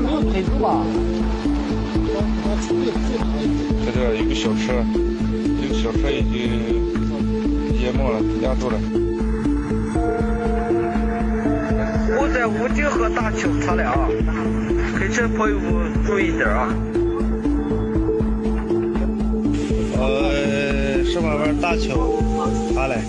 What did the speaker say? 边没有腿猪吧？在这有个小车，这个小车已经淹没了，压住了。我在武警和大邱查了啊，开车朋友注意点啊。是往大邱查嘞。